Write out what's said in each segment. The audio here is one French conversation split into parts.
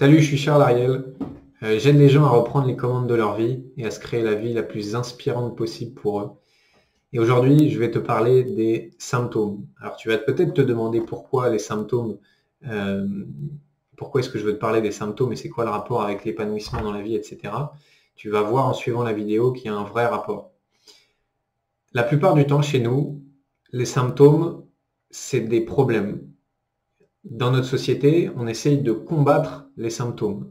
Salut, je suis Charles Hariel. J'aide les gens à reprendre les commandes de leur vie et à se créer la vie la plus inspirante possible pour eux. Et aujourd'hui, je vais te parler des symptômes. Alors, tu vas peut-être te demander pourquoi les symptômes, pourquoi est-ce que je veux te parler des symptômes et c'est quoi le rapport avec l'épanouissement dans la vie, etc. Tu vas voir en suivant la vidéo qu'il y a un vrai rapport. La plupart du temps chez nous, les symptômes, c'est des problèmes. Dans notre société, on essaye de combattre les symptômes.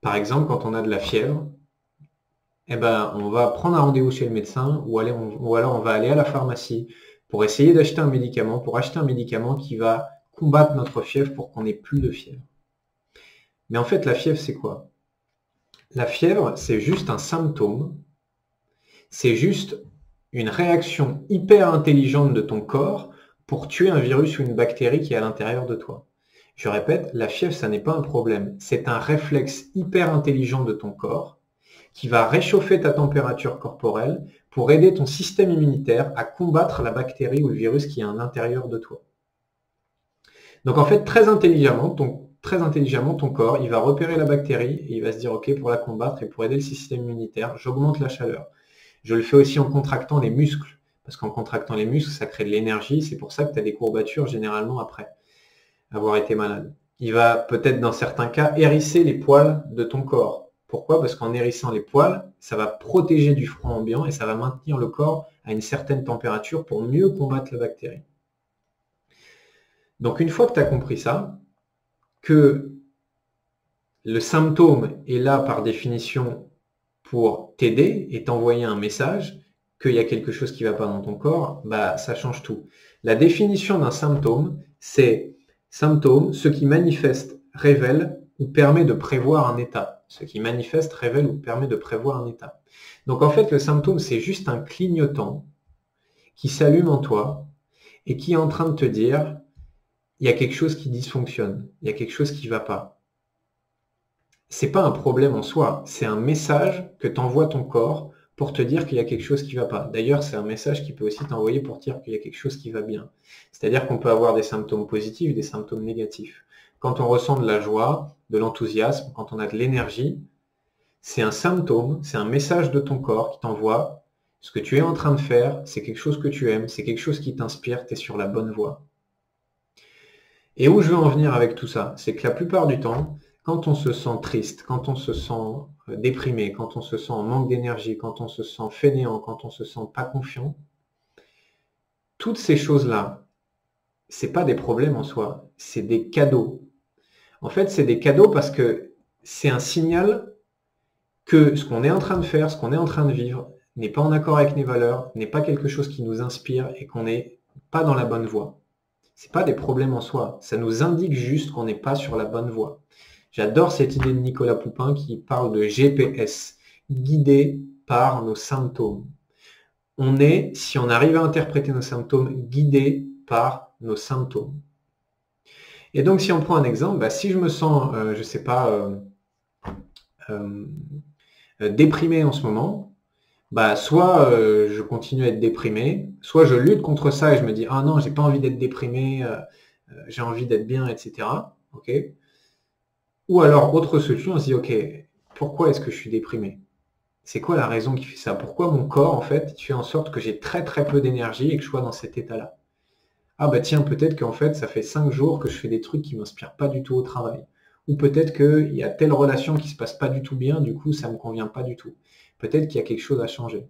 Par exemple, quand on a de la fièvre, eh ben, on va prendre un rendez-vous chez le médecin ou alors on va aller à la pharmacie pour essayer d'acheter un médicament, pour acheter un médicament qui va combattre notre fièvre pour qu'on n'ait plus de fièvre. Mais en fait, la fièvre, c'est quoi? La fièvre, c'est juste un symptôme. C'est juste une réaction hyper intelligente de ton corps pour tuer un virus ou une bactérie qui est à l'intérieur de toi. Je répète, la fièvre, ça n'est pas un problème. C'est un réflexe hyper intelligent de ton corps qui va réchauffer ta température corporelle pour aider ton système immunitaire à combattre la bactérie ou le virus qui est à l'intérieur de toi. Donc en fait, très intelligemment, ton corps, il va repérer la bactérie et il va se dire, ok, pour la combattre et pour aider le système immunitaire, j'augmente la chaleur. Je le fais aussi en contractant les muscles, parce qu'en contractant les muscles, ça crée de l'énergie. C'est pour ça que tu as des courbatures généralement après avoir été malade. Il va peut-être dans certains cas hérisser les poils de ton corps. Pourquoi? Parce qu'en hérissant les poils, ça va protéger du froid ambiant et ça va maintenir le corps à une certaine température pour mieux combattre la bactérie. Donc une fois que tu as compris ça, que le symptôme est là par définition pour t'aider et t'envoyer un message qu'il y a quelque chose qui ne va pas dans ton corps, bah ça change tout. La définition d'un symptôme, c'est symptôme, ce qui manifeste, révèle ou permet de prévoir un état. Ce qui manifeste, révèle ou permet de prévoir un état. Donc en fait, le symptôme, c'est juste un clignotant qui s'allume en toi et qui est en train de te dire, il y a quelque chose qui dysfonctionne, il y a quelque chose qui ne va pas. C'est pas un problème en soi, c'est un message que t'envoie ton corps pour te dire qu'il y a quelque chose qui ne va pas. D'ailleurs, c'est un message qui peut aussi t'envoyer pour dire qu'il y a quelque chose qui va bien. C'est-à-dire qu'on peut avoir des symptômes positifs, des symptômes négatifs. Quand on ressent de la joie, de l'enthousiasme, quand on a de l'énergie, c'est un symptôme, c'est un message de ton corps qui t'envoie ce que tu es en train de faire, c'est quelque chose que tu aimes, c'est quelque chose qui t'inspire, tu es sur la bonne voie. Et où je veux en venir avec tout ça, c'est que la plupart du temps, quand on se sent triste, quand on se sent déprimé, quand on se sent en manque d'énergie, quand on se sent fainéant, quand on se sent pas confiant, toutes ces choses-là, c'est pas des problèmes en soi, c'est des cadeaux. En fait, c'est des cadeaux parce que c'est un signal que ce qu'on est en train de faire, ce qu'on est en train de vivre, n'est pas en accord avec nos valeurs, n'est pas quelque chose qui nous inspire et qu'on n'est pas dans la bonne voie. C'est pas des problèmes en soi, ça nous indique juste qu'on n'est pas sur la bonne voie. J'adore cette idée de Nicolas Poupin qui parle de GPS, guidé par nos symptômes. On est, si on arrive à interpréter nos symptômes, guidé par nos symptômes. Et donc si on prend un exemple, bah, si je me sens, je ne sais pas, déprimé en ce moment, bah, soit je continue à être déprimé, soit je lutte contre ça et je me dis « Ah non, j'ai pas envie d'être déprimé, j'ai envie d'être bien, etc. Okay ?» Ou alors, autre solution, on se dit, ok, pourquoi est-ce que je suis déprimé? C'est quoi la raison qui fait ça? Pourquoi mon corps, en fait, fait en sorte que j'ai très peu d'énergie et que je sois dans cet état-là? Ah bah tiens, peut-être qu'en fait, ça fait 5 jours que je fais des trucs qui ne m'inspirent pas du tout au travail. Ou peut-être qu'il y a telle relation qui ne se passe pas du tout bien, du coup, ça ne me convient pas du tout. Peut-être qu'il y a quelque chose à changer.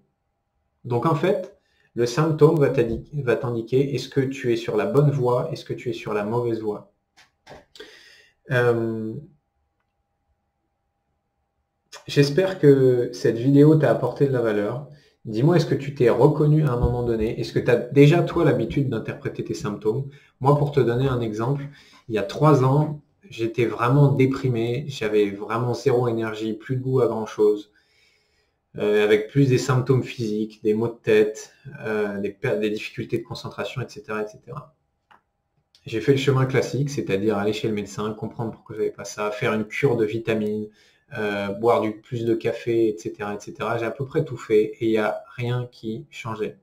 Donc en fait, le symptôme va t'indiquer, est-ce que tu es sur la bonne voie, est-ce que tu es sur la mauvaise voie? J'espère que cette vidéo t'a apporté de la valeur. Dis-moi, est-ce que tu t'es reconnu à un moment donné? Est-ce que tu as déjà, toi, l'habitude d'interpréter tes symptômes? Moi, pour te donner un exemple, il y a 3 ans, j'étais vraiment déprimé, j'avais vraiment zéro énergie, plus de goût à grand-chose, avec plus des symptômes physiques, des maux de tête, des difficultés de concentration, etc. etc. J'ai fait le chemin classique, c'est-à-dire aller chez le médecin, comprendre pourquoi j'avais pas ça, faire une cure de vitamines, boire plus de café, etc., etc. J'ai à peu près tout fait et il n'y a rien qui changeait.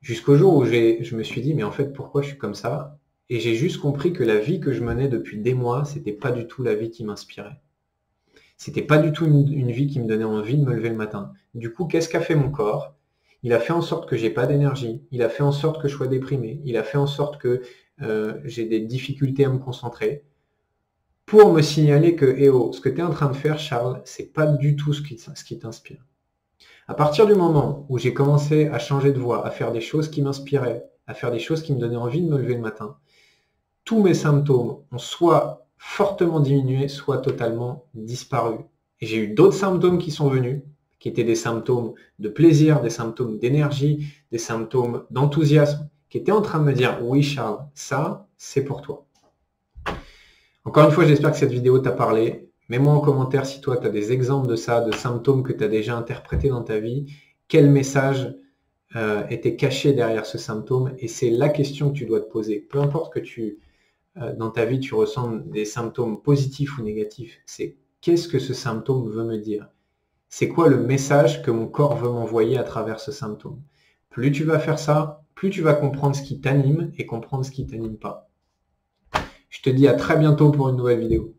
Jusqu'au jour où je me suis dit, mais en fait, pourquoi je suis comme ça? Et j'ai juste compris que la vie que je menais depuis des mois, c'était pas du tout la vie qui m'inspirait. C'était pas du tout une vie qui me donnait envie de me lever le matin. Du coup, qu'est-ce qu'a fait mon corps? Il a fait en sorte que j'ai pas d'énergie, il a fait en sorte que je sois déprimé, il a fait en sorte que j'ai des difficultés à me concentrer, pour me signaler que « Eh oh, ce que tu es en train de faire, Charles, c'est pas du tout ce qui t'inspire. » À partir du moment où j'ai commencé à changer de voie, à faire des choses qui m'inspiraient, à faire des choses qui me donnaient envie de me lever le matin, tous mes symptômes ont soit fortement diminué, soit totalement disparu. Et j'ai eu d'autres symptômes qui sont venus, qui étaient des symptômes de plaisir, des symptômes d'énergie, des symptômes d'enthousiasme, qui étaient en train de me dire « Oui, Charles, ça, c'est pour toi. » Encore une fois, j'espère que cette vidéo t'a parlé. Mets-moi en commentaire si toi, tu as des exemples de ça, de symptômes que tu as déjà interprétés dans ta vie. Quel message était caché derrière ce symptôme? Et c'est la question que tu dois te poser. Peu importe que dans ta vie, tu ressens des symptômes positifs ou négatifs. C'est qu'est-ce que ce symptôme veut me dire? C'est quoi le message que mon corps veut m'envoyer à travers ce symptôme? Plus tu vas faire ça, plus tu vas comprendre ce qui t'anime et comprendre ce qui t'anime pas. Je te dis à très bientôt pour une nouvelle vidéo.